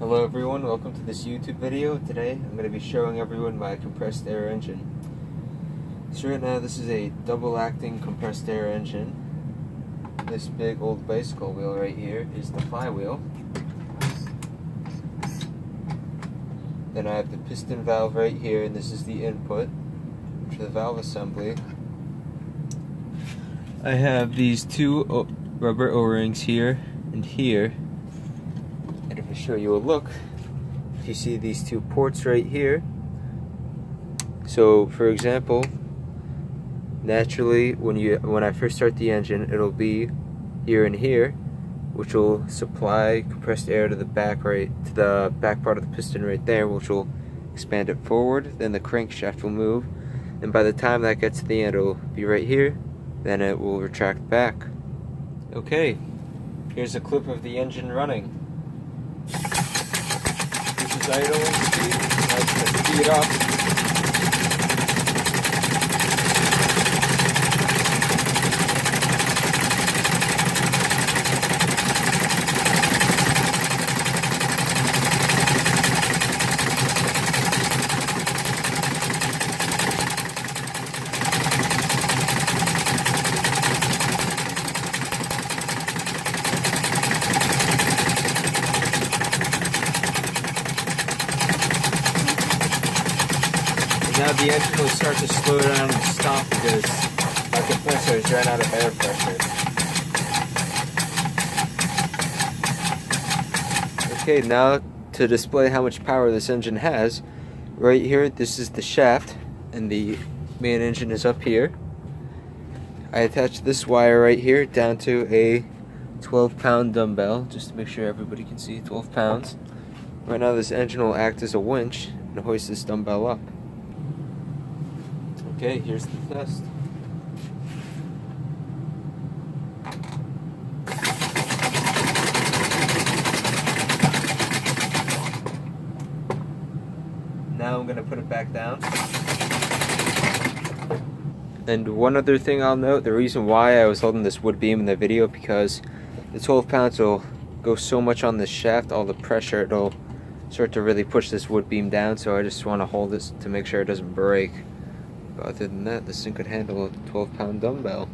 Hello everyone, welcome to this YouTube video. Today I'm going to be showing everyone my compressed air engine. So right now this is a double acting compressed air engine. This big old bicycle wheel right here is the flywheel. Then I have the piston valve right here, and this is the input for the valve assembly. I have these two rubber O-rings here and here. Show you a look, if you see these two ports right here, so for example, naturally when I first start the engine, it'll be here and here, which will supply compressed air to the back part of the piston right there, which will expand it forward. Then the crankshaft will move, and by the time that gets to the end, it'll be right here. Then it will retract back. Okay, here's a clip of the engine running. This is idle, and I'm going to speed up. Now the engine will start to slow down and stop because my compressor has run out of air pressure. Okay, now to display how much power this engine has, right here this is the shaft and the main engine is up here. I attached this wire right here down to a 12-pound dumbbell, just to make sure everybody can see 12 pounds. Right now this engine will act as a winch and hoist this dumbbell up. Okay, here's the test. Now I'm going to put it back down. And one other thing I'll note, the reason why I was holding this wood beam in the video, because the 12 pounds will go so much on this shaft, all the pressure, it'll start to really push this wood beam down, so I just want to hold this to make sure it doesn't break. But other than that, this thing could handle a 12-pound dumbbell.